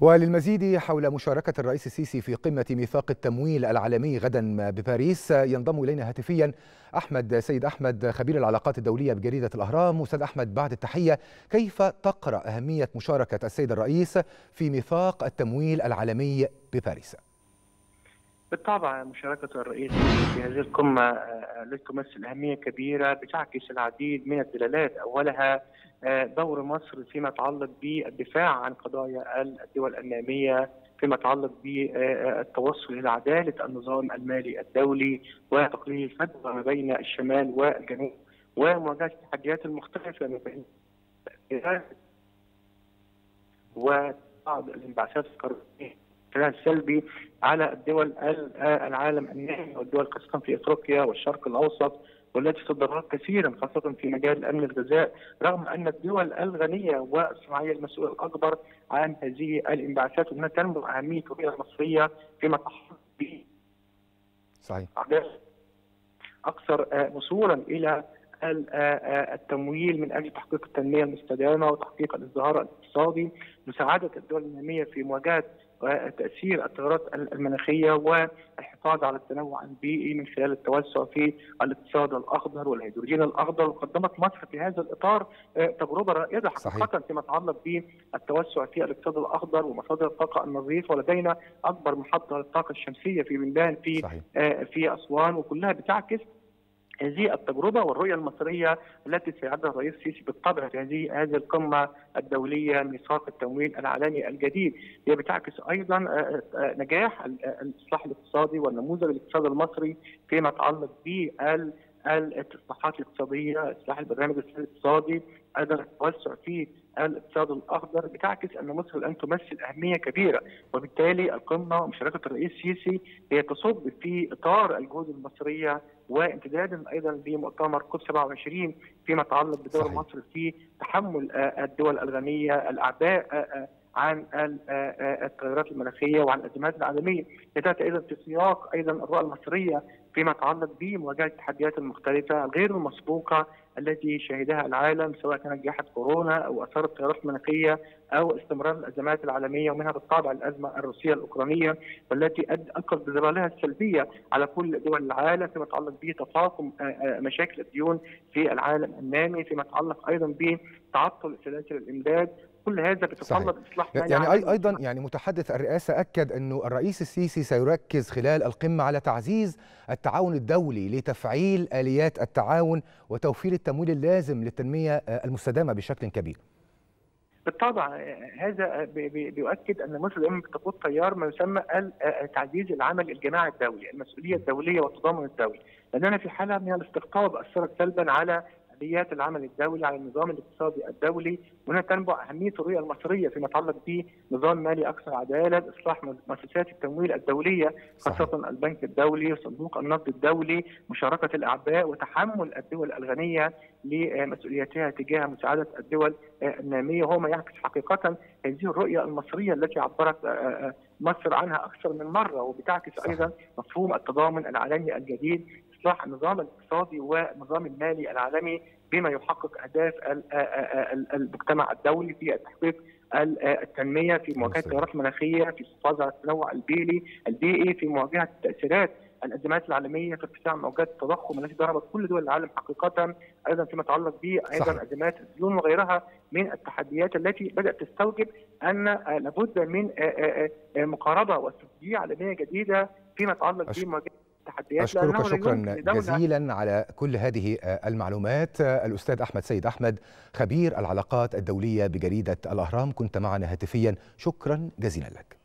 وللمزيد حول مشاركة الرئيس السيسي في قمة ميثاق التمويل العالمي غدا بباريس، ينضم إلينا هاتفيا أحمد سيد أحمد خبير العلاقات الدولية بجريدة الأهرام. أستاذ أحمد، بعد التحية، كيف تقرأ أهمية مشاركة السيد الرئيس في ميثاق التمويل العالمي بباريس؟ بالطبع مشاركة الرئيس في هذه القمة التي تمثل أهمية كبيرة بتعكس العديد من الدلالات، أولها دور مصر فيما يتعلق بالدفاع عن قضايا الدول النامية، فيما يتعلق بالتوصل إلى عدالة النظام المالي الدولي وتقليل الفجوة ما بين الشمال والجنوب ومواجهة التحديات المختلفة ما بين وبعض الانبعاثات القارية السلبي على الدول العالم النامي والدول خاصة في افريقيا والشرق الاوسط، والتي تضررت كثيرا خاصة في مجال امن الغذاء، رغم ان الدول الغنية والصناعية المسؤولة الاكبر عن هذه الانبعاثات. وهنا تنمو اهمية الرؤية المصرية فيما تحصل به صحيح اكثر وصولا الى التمويل من اجل تحقيق التنمية المستدامة وتحقيق الازدهار الاقتصادي، مساعدة الدول النامية في مواجهة تأثير التغيرات المناخية والحفاظ على التنوع البيئي من خلال التوسع في الاقتصاد الأخضر والهيدروجين الأخضر. وقدمت مصر في هذا الإطار تجربة رائدة حقيقة فيما يتعلق بالتوسع في الاقتصاد الأخضر ومصادر الطاقة النظيفة، ولدينا أكبر محطة للطاقة الشمسية في بنبان في أسوان، وكلها بتعكس هذه التجربة والرؤية المصرية التي سيعدها الرئيس السيسي بالطبع في هذه القمة الدولية ميثاق التمويل العالمي الجديد. هي بتعكس أيضا نجاح الإصلاح الاقتصادي والنموذج الاقتصادي المصري فيما يتعلق بالإصلاحات الاقتصادية، إصلاح البرنامج الاقتصادي، أيضا التوسع في الاقتصاد الأخضر. بتعكس أن مصر الآن تمثل أهمية كبيرة، وبالتالي القمة ومشاركة الرئيس السيسي هي تصب في إطار الجهود المصرية وامتدادا أيضا لمؤتمر كوب 27 فيما يتعلق بدور مصر في تحمل الدول الغنية الأعباء عن التغيرات المناخية وعن الأزمات العالمية. بدأت أيضا في سياق أيضا الرؤى المصرية فيما يتعلق بمواجهة التحديات المختلفة غير المسبوقة التي شهدها العالم، سواء كانت جائحة كورونا أو آثار التغيرات المناخية أو استمرار الأزمات العالمية، ومنها بالطبع الأزمة الروسية الأوكرانية والتي أثرت بضررها السلبية على كل دول العالم فيما يتعلق بتفاقم مشاكل الديون في العالم النامي، فيما يتعلق أيضا بتعطل سلاسل الإمداد. كل هذا بيتطلب اصلاح ايضا متحدث الرئاسه اكد انه الرئيس السيسي سيركز خلال القمه على تعزيز التعاون الدولي لتفعيل اليات التعاون وتوفير التمويل اللازم للتنميه المستدامه بشكل كبير. بالطبع هذا بيؤكد ان مصر دائما بتقود تيار ما يسمى تعزيز العمل الجماعي الدولي، المسؤوليه الدوليه والتضامن الدولي، لاننا في حاله من الاستقطاب اثرت سلبا على آليات العمل الدولي، على النظام الاقتصادي الدولي. وهنا تنبع أهمية الرؤية المصرية فيما يتعلق بنظام مالي أكثر عدالة، إصلاح مؤسسات التمويل الدولية خاصة البنك الدولي وصندوق النقد الدولي، مشاركة الأعباء وتحمل الدول الغنية لمسؤولياتها تجاه مساعدة الدول النامية. هو ما يعكس حقيقة هذه الرؤية المصرية التي عبرت مصر عنها أكثر من مرة، وبتعكس أيضا مفهوم التضامن العالمي الجديد، إصلاح النظام الاقتصادي والنظام المالي العالمي بما يحقق أهداف المجتمع الدولي في تحقيق التنمية، في مواجهة التغيرات المناخية، في الحفاظ على التنوع البيئي، في مواجهة تأثيرات الأزمات العالمية، في ارتفاع موجات التضخم التي ضربت كل دول العالم حقيقة، أيضا فيما يتعلق أيضا أزمات الديون وغيرها من التحديات التي بدأت تستوجب أن لابد من مقاربة واستراتيجية عالمية جديدة فيما يتعلق بمواجهة. أشكرك شكرا جزيلا على كل هذه المعلومات. الأستاذ أحمد سيد أحمد خبير العلاقات الدولية بجريدة الأهرام كنت معنا هاتفيا، شكرا جزيلا لك.